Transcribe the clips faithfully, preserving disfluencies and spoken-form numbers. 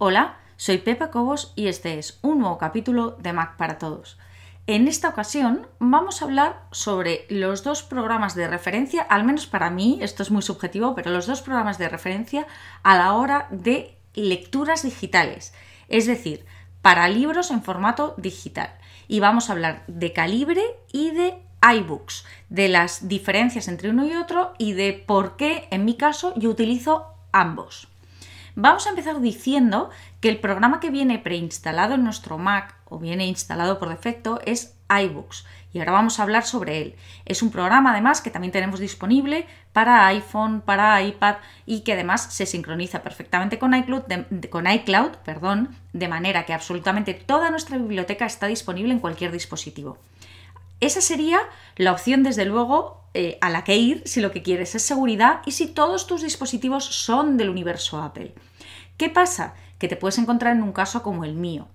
Hola, soy Pepa Cobos y este es un nuevo capítulo de Mac para Todos. En esta ocasión vamos a hablar sobre los dos programas de referencia, al menos para mí, esto es muy subjetivo, pero los dos programas de referencia a la hora de lecturas digitales, es decir, para libros en formato digital. Y vamos a hablar de Calibre y de iBooks, de las diferencias entre uno y otro y de por qué, en mi caso, yo utilizo ambos. Vamos a empezar diciendo que el programa que viene preinstalado en nuestro Mac o viene instalado por defecto es iBooks y ahora vamos a hablar sobre él. Es un programa además que también tenemos disponible para iPhone, para iPad y que además se sincroniza perfectamente con iCloud, de, con iCloud, perdón, de manera que absolutamente toda nuestra biblioteca está disponible en cualquier dispositivo. Esa sería la opción, desde luego, eh, a la que ir si lo que quieres es seguridad y si todos tus dispositivos son del universo Apple. ¿Qué pasa? Que te puedes encontrar en un caso como el mío.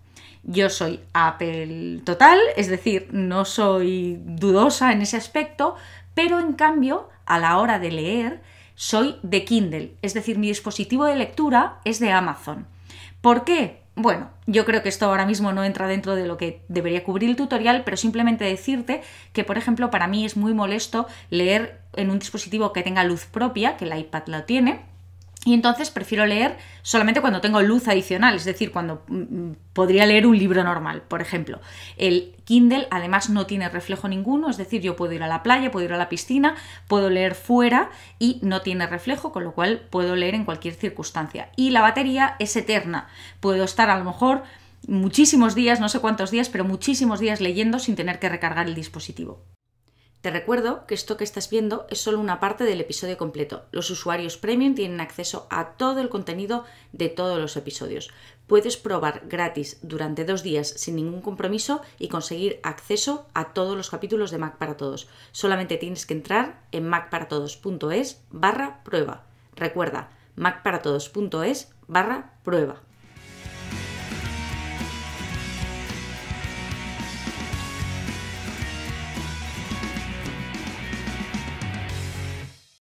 Yo soy Apple total, es decir, no soy dudosa en ese aspecto, pero en cambio, a la hora de leer, soy de Kindle, es decir, mi dispositivo de lectura es de Amazon. ¿Por qué? Bueno, yo creo que esto ahora mismo no entra dentro de lo que debería cubrir el tutorial, pero simplemente decirte que, por ejemplo, para mí es muy molesto leer en un dispositivo que tenga luz propia, que el iPad la tiene, y entonces prefiero leer solamente cuando tengo luz adicional, es decir, cuando podría leer un libro normal, por ejemplo. El Kindle además no tiene reflejo ninguno, es decir, yo puedo ir a la playa, puedo ir a la piscina, puedo leer fuera y no tiene reflejo, con lo cual puedo leer en cualquier circunstancia. Y la batería es eterna, puedo estar a lo mejor muchísimos días, no sé cuántos días, pero muchísimos días leyendo sin tener que recargar el dispositivo. Te recuerdo que esto que estás viendo es solo una parte del episodio completo. Los usuarios premium tienen acceso a todo el contenido de todos los episodios. Puedes probar gratis durante dos días sin ningún compromiso y conseguir acceso a todos los capítulos de Mac para Todos. Solamente tienes que entrar en mac para todos punto es barra prueba. Recuerda, mac para todos punto es barra prueba.